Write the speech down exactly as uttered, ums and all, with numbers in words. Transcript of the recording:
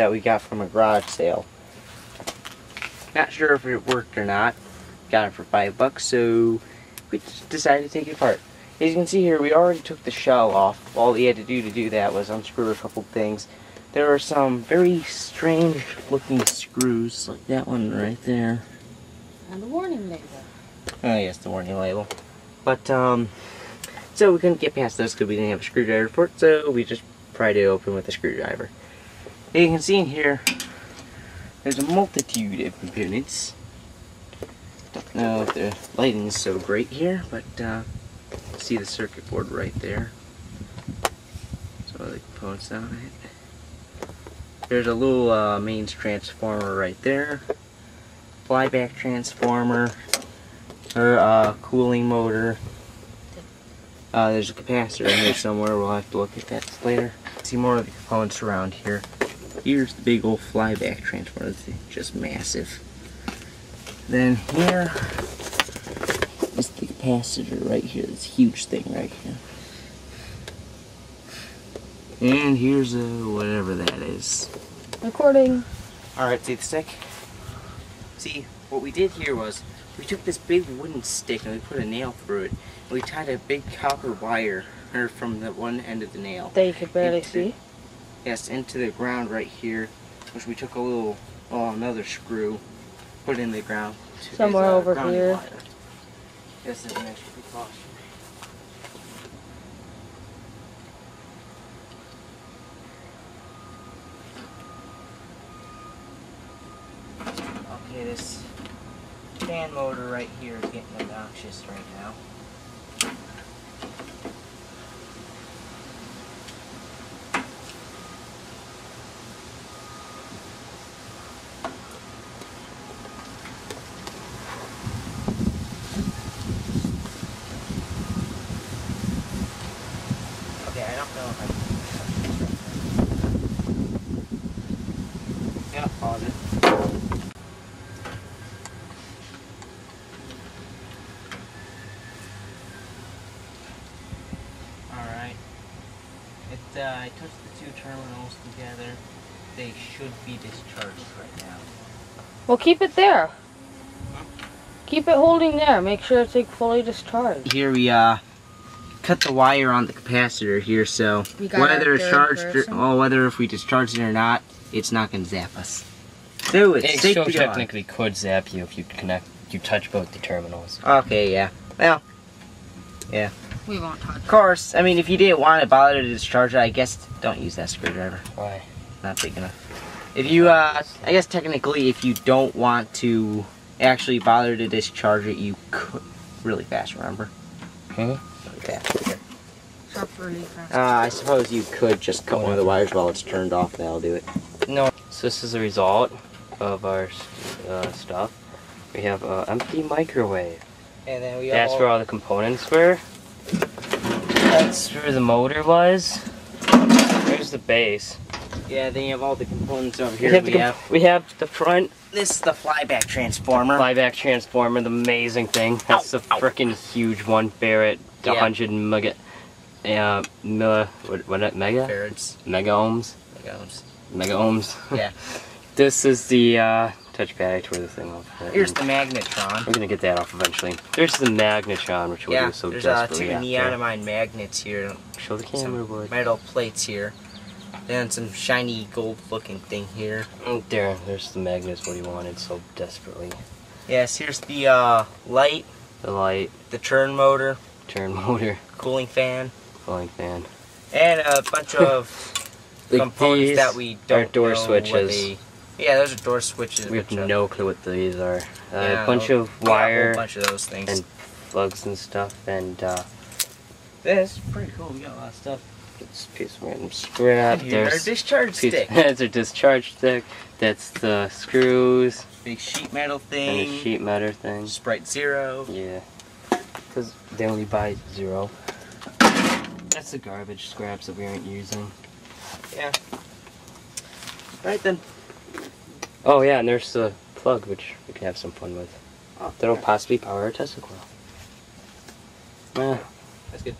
that we got from a garage sale. Not sure if it worked or not. Got it for five bucks, so we decided to take it apart. As you can see here, we already took the shell off. All we had to do to do that was unscrew a couple things. There are some very strange looking screws, like that one right there. And the warning label. Oh yes, the warning label. But, um, so we couldn't get past those because we didn't have a screwdriver for it, so we just pried it open with a screwdriver. As you can see in here, there's a multitude of components. Don't know if the lighting is so great here, but, uh, see the circuit board right there. So the components on it. There's a little uh, mains transformer right there. Flyback transformer. Or uh, cooling motor. Uh, there's a capacitor in here somewhere. We'll have to look at that later. See more of the components around here. Here's the big old flyback transformer. It's just massive. Then here is the capacitor right here. This huge thing right here. And here's a whatever that is. Recording. Alright, see the stick? See, what we did here was we took this big wooden stick and we put a nail through it. And we tied a big copper wire from the one end of the nail. That you could barely into, see? Yes, into the ground right here, which we took a little, oh, another screw, put in the ground. To Somewhere his, uh, over here. Wire. This is an extra precaution. Okay, this fan motor right here is getting obnoxious right now. Uh, I touched the two terminals together. They should be discharged right now. Well, keep it there. Huh? Keep it holding there. Make sure it's like fully discharged. Here we uh, cut the wire on the capacitor here, so whether it's charged or well, whether if we discharge it or not, it's not going to zap us. So it's it still technically on. Could zap you if you connect, you touch both the terminals. Okay, yeah. Well, yeah. We won't touch it. Of course, I mean, if you didn't want to bother to discharge it, I guess don't use that screwdriver. Why? Not big enough. If you, uh, I guess technically, if you don't want to actually bother to discharge it, you could. Really fast, remember? Hmm? Really fast. Here. Really fast. Uh, I suppose you could just cut one of the wires while it's turned off, that'll do it. No. So, this is the result of our uh, stuff. We have an empty microwave. And then we That's all... where all the components were. That's where the motor was. There's the base. Yeah, then you have all the components over here. We have, we, have. we have the front. This is the flyback transformer. Flyback transformer, the amazing thing. That's ow, the freaking huge one. Barrett, yeah. one hundred mega, uh, mila, what, what, mega? Farads. Mega ohms. Mega ohms. Mega ohms. Yeah. This is the uh, touchpad. I tore the thing off. Here's the magnetron. We're gonna get that off eventually. There's the magnetron, which we'll yeah, do so desperately there's uh, two neodymium magnets here. Show the camera, boy. Metal plates here. Then some shiny gold-looking thing here. Oh, there. There's the magnets. What he wanted so desperately. Yes. Here's the uh, light. The light. The turn motor. Turn motor. Cooling fan. Cooling fan. And a bunch of like components that we don't know door switches. Yeah, those are door switches. We have no clue what these are. Uh, yeah, a bunch of wire, a bunch of those things, and plugs and stuff. And uh, this is pretty cool. We got a lot of stuff. It's a piece of random scrap. There's our discharge stick. That's our discharge stick. That's the screws. Big sheet metal thing. And a sheet metal thing. Sprite Zero. Yeah, because they only buy zero. That's the garbage scraps that we aren't using. Yeah. Right then. Oh yeah, and there's the plug, which we can have some fun with. Oh, that'll possibly power our Tesla coil. Yeah. That's good.